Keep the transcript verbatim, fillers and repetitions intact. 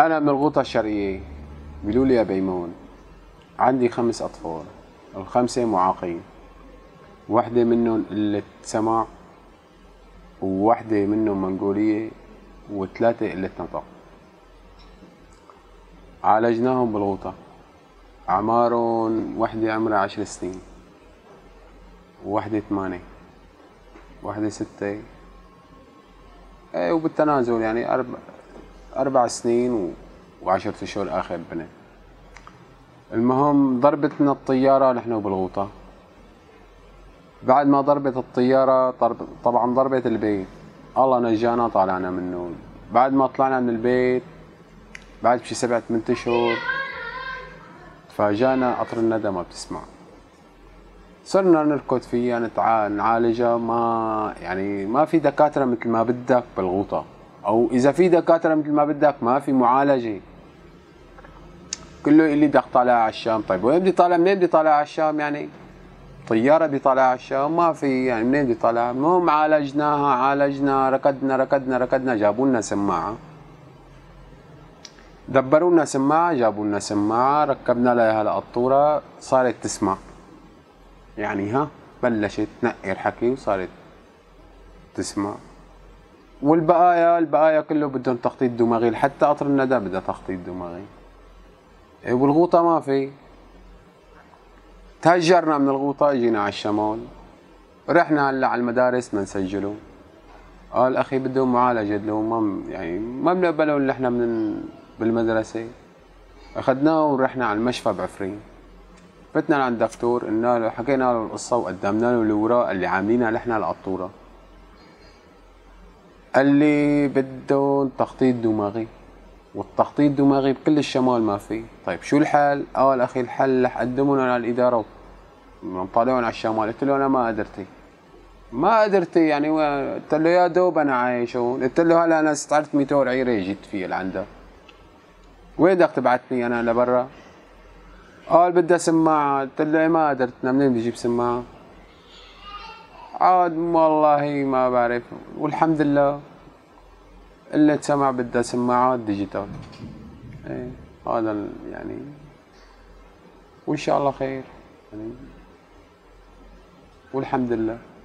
انا من الغوطه الشرقيه، بيقولوا لي يا بيمون عندي خمس اطفال، الخمسه معاقين، وحده منهم قله سمع، ووحده منهم منغوليه، وثلاثه قله نطق. عالجناهم بالغوطه، اعمارهم وحده عمرها عشر سنين، وحده ثمانيه، وحده سته، ايه وبالتنازل يعني اربع اربع سنين و... وعشرة اشهر اخر بنت. المهم ضربتنا الطياره نحن بالغوطه. بعد ما ضربت الطياره طرب... طبعا ضربت البيت، الله نجانا طلعنا منه. بعد ما طلعنا من البيت بعد شي سبعة ثمانية اشهر تفاجأنا قطر الندى ما بتسمع. صرنا نركض فيها نتع... نعالجها، ما يعني ما في دكاتره مثل ما بدك بالغوطه، او اذا في دكاتره مثل ما بدك ما في معالجه. كله يقول لي بدك طالعها على الشام. طيب وين بدي طالع؟ منين بدي طالعها على الشام؟ يعني طياره بدي طالعها على الشام؟ ما في، يعني منين بدي طالعها؟ المهم عالجناها عالجنا، ركضنا ركضنا ركضنا، جابوا لنا سماعه، دبروا لنا سماعه، جابوا لنا سماعه، ركبنا لها لقطوره، صارت تسمع. يعني ها بلشت تنقي الحكي وصارت تسمع. والبقايا البقايا كله بدهم تخطيط دماغي، لحتى قطر الندى بدها تخطيط دماغي. والغوطه ما في. تهجرنا من الغوطه، اجينا على الشمال، رحنا هلا على المدارس منسجله. قال اخي بدهم معالجه لهم، ما يعني ما بنقبلوا اللي احنا من بالمدرسه. اخذناه ورحنا على المشفى بعفرين. فتنا عند الدكتور، قلنا له حكينا له القصه وقدمنا له الاوراق اللي عاملينها نحن القطوره. قال لي بدهم تخطيط دماغي، والتخطيط الدماغي بكل الشمال ما فيه. طيب شو الحل؟ قال اخي الحل رح اقدمهم على الاداره ونطلعهم على الشمال. قلت له انا ما قدرتي ما قدرتي يعني، قلت له يا دوب انا عايش هون. قلت له هلا انا استعرت ميتين عيره جيت فيها لعندها، وين بدك تبعتني انا لبرا؟ قال بدها سماعه. قلت له ما قدرتنا، منين بدي اجيب سماعه؟ عاد والله ما بعرف، والحمد لله قلة سمع بدها سماعات ديجيتال. ايه هذا يعني، وان شاء الله خير يعني، والحمد لله.